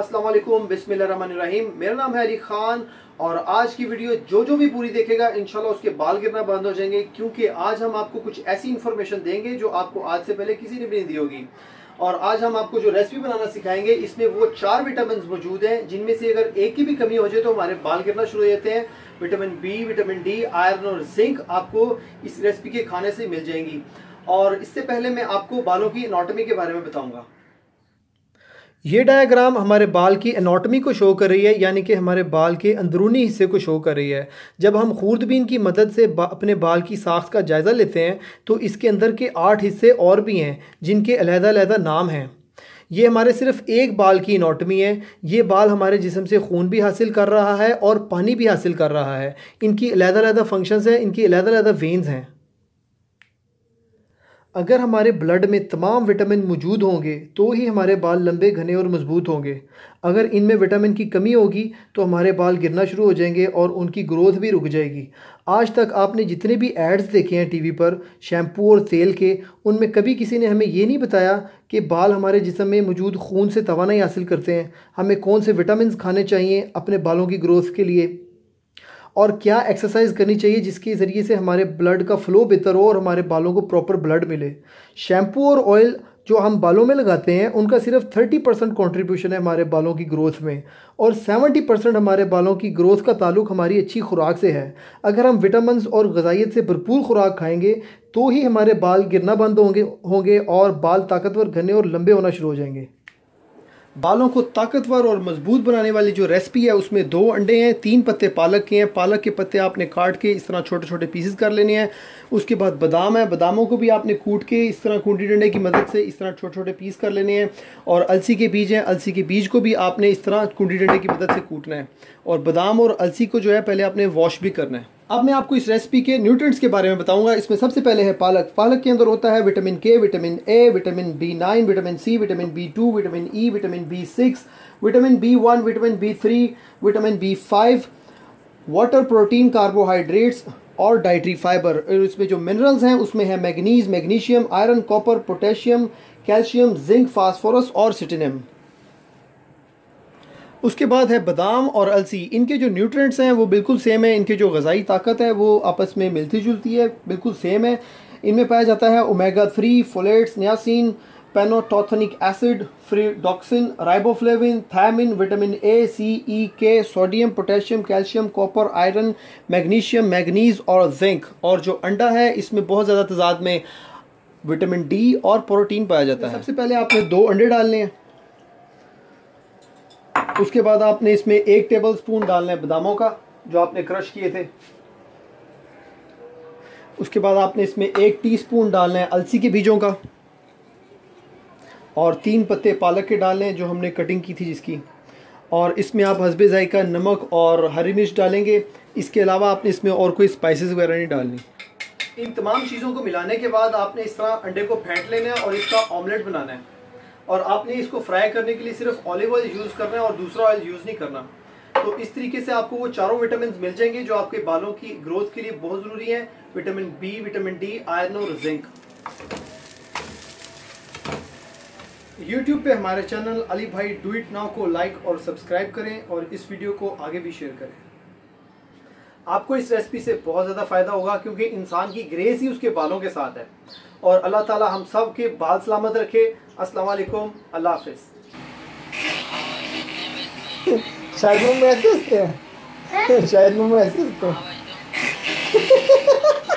अस्सलाम वालेकुम, बिस्मिल्लाहिर्रहमानिर्रहीम। मेरा नाम है अली खान और आज की वीडियो जो भी पूरी देखेगा इंशाल्लाह उसके बाल गिरना बंद हो जाएंगे, क्योंकि आज हम आपको कुछ ऐसी इन्फॉर्मेशन देंगे जो आपको आज से पहले किसी ने भी नहीं दी होगी। और आज हम आपको जो रेसिपी बनाना सिखाएंगे इसमें वो 4 विटामिन मौजूद हैं जिनमें से अगर एक की भी कमी हो जाए तो हमारे बाल गिरना शुरू हो जाते हैं। Vitamin B, vitamin D, iron और जिंक आपको इस रेसिपी के खाने से मिल जाएंगी। और इससे पहले मैं आपको बालों की एनाटॉमी के बारे में बताऊंगा। ये डायग्राम हमारे बाल की एनाटॉमी को शो कर रही है, यानी कि हमारे बाल के अंदरूनी हिस्से को शो कर रही है। जब हम खूरदबीन की मदद से अपने बाल की साख्त का जायज़ा लेते हैं तो इसके अंदर के 8 हिस्से और भी हैं जिनके अलग-अलग नाम हैं। ये हमारे सिर्फ एक बाल की एनाटॉमी है। ये बाल हमारे जिस्म से खून भी हासिल कर रहा है और पानी भी हासिल कर रहा है। इनकी अलग-अलग फंक्शंस हैं, इनकी अलग-अलग वेन्स हैं। अगर हमारे ब्लड में तमाम विटामिन मौजूद होंगे तो ही हमारे बाल लंबे, घने और मजबूत होंगे। अगर इनमें विटामिन की कमी होगी तो हमारे बाल गिरना शुरू हो जाएंगे और उनकी ग्रोथ भी रुक जाएगी। आज तक आपने जितने भी एड्स देखे हैं टीवी पर शैम्पू और तेल के, उनमें कभी किसी ने हमें ये नहीं बताया कि बाल हमारे जिस्म में मौजूद खून से तवानाई हासिल करते हैं, हमें कौन से विटामिन खाने चाहिए अपने बालों की ग्रोथ के लिए और क्या एक्सरसाइज करनी चाहिए जिसके ज़रिए से हमारे ब्लड का फ़्लो बेहतर हो और हमारे बालों को प्रॉपर ब्लड मिले। शैम्पू और ऑयल जो हम बालों में लगाते हैं उनका सिर्फ 30% कॉन्ट्रीब्यूशन है हमारे बालों की ग्रोथ में और 70% हमारे बालों की ग्रोथ का ताल्लुक हमारी अच्छी खुराक से है। अगर हम विटामिन और ग़िज़ाइयत से भरपूर खुराक खाएंगे तो ही हमारे बाल गिरना बंद होंगे और बाल ताकतवर, घने और लंबे होना शुरू हो जाएंगे। बालों को ताकतवर और मजबूत बनाने वाली जो रेसिपी है उसमें 2 अंडे हैं, 3 पत्ते पालक के हैं। पालक के पत्ते आपने काट के इस तरह छोटे छोटे पीसेस कर लेने हैं। उसके बाद बादाम है, बादामों को भी आपने कूट के इस तरह खूंटी डंडे की मदद से इस तरह छोटे छोटे पीस कर लेने हैं। और अलसी के बीज हैं, अलसी के बीज को भी आपने इस तरह खूंटी डंडे की मदद से कूटना है। और बादाम और अलसी को जो है पहले आपने वॉश भी करना है। अब मैं आपको इस रेसिपी के न्यूट्रिएंट्स के बारे में बताऊंगा। इसमें सबसे पहले है पालक। पालक के अंदर होता है vitamin K, vitamin A, vitamin B9, vitamin C, vitamin B2, vitamin E, vitamin B6, vitamin B1, vitamin B3, vitamin B5, water, protein, carbohydrates और डाइटरी फाइबर। इसमें जो मिनरल्स हैं उसमें है manganese, magnesium, iron, copper, potassium, calcium, zinc, phosphorus और सिटिनम। उसके बाद है बादाम और अलसी। इनके जो न्यूट्रिएंट्स हैं वो बिल्कुल सेम है, इनके जो ग़िज़ाई ताकत है वो आपस में मिलती जुलती है, बिल्कुल सेम है। इनमें पाया जाता है omega 3, folates, niacin, pantothenic acid, pyridoxine, riboflavin, thiamine, vitamin A, C, E, K, sodium, potassium, calcium, copper, iron, magnesium, manganese और जिंक। और जो अंडा है इसमें बहुत ज़्यादा तादाद में विटामिन D और प्रोटीन पाया जाता है। सबसे पहले आपने 2 अंडे डालने हैं। उसके बाद आपने इसमें 1 टेबलस्पून डालना है बादामों का जो आपने क्रश किए थे। उसके बाद आपने इसमें 1 टीस्पून डालना है अलसी के बीजों का और 3 पत्ते पालक के डालने हैं जो हमने कटिंग की थी जिसकी। और इसमें आप हस्बे जायका नमक और हरी मिर्च डालेंगे। इसके अलावा आपने इसमें और कोई स्पाइसेस वगैरह नहीं डालनी। इन तमाम चीज़ों को मिलाने के बाद आपने इस तरह अंडे को फेंट लेना है और इसका ऑमलेट बनाना है। और आपने इसको फ्राई करने के लिए सिर्फ ऑलिव ऑयल यूज़ करना है और दूसरा ऑयल यूज़ नहीं करना। तो इस तरीके से आपको वो 4 विटामिन मिल जाएंगे जो आपके बालों की ग्रोथ के लिए बहुत ज़रूरी हैं, vitamin B, vitamin D, iron और जिंक। YouTube पे हमारे चैनल अली भाई डू इट नाउ को लाइक और सब्सक्राइब करें और इस वीडियो को आगे भी शेयर करें। आपको इस रेसिपी से बहुत ज़्यादा फ़ायदा होगा क्योंकि इंसान की ग्रेस ही उसके बालों के साथ है। और अल्लाह ताला हम सब के बाल सलामत रखे। अस्सलाम वालेकुम, अल्लाह हाफिज़। शायद मुँह में ऐसे हैं, शायद मुँह में ऐसे हैं।